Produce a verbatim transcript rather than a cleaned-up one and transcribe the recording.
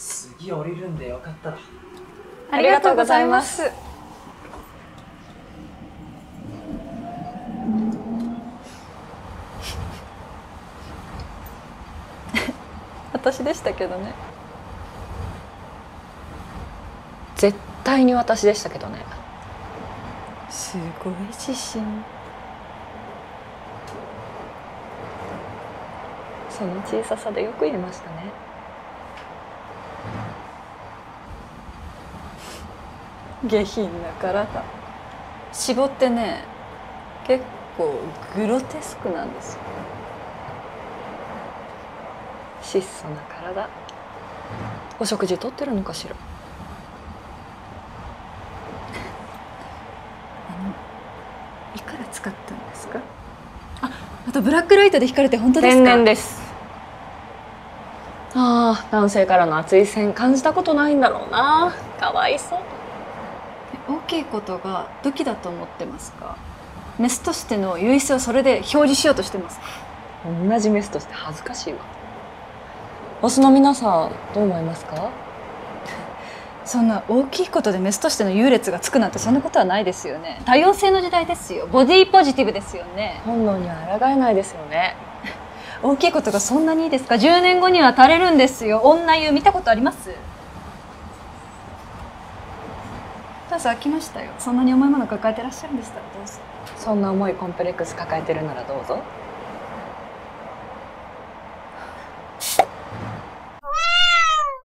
次降りるんでよかったら。ありがとうございます。私でしたけどね。絶対に私でしたけどね。すごい自信。その小ささでよく言えましたね。下品な体。絞ってね、結構グロテスクなんですよ。質素な体。お食事とってるのかしら。あの、いくら使ったんですか？あ、あとブラックライトで光るって本当ですか？天然です。ああ、男性からの熱い線感じたことないんだろうな。かわいそう。大きいことが武器だと思ってますか？メスとしての優位性をそれで表示しようとしてます。同じメスとして恥ずかしいわ。オスの皆さん、どう思いますか？そんな大きいことでメスとしての優劣がつくなんて、そんなことはないですよね。多様性の時代ですよ。ボディポジティブですよね。本能には抗えないですよね。大きいことがそんなにいいですか？じゅうねんごには垂れるんですよ。女優見たことあります？どうぞ、飽きましたよ。そんなに重いもの抱えてらっしゃるんでしたらどうぞ。そんな重いコンプレックス抱えてるならどうぞ。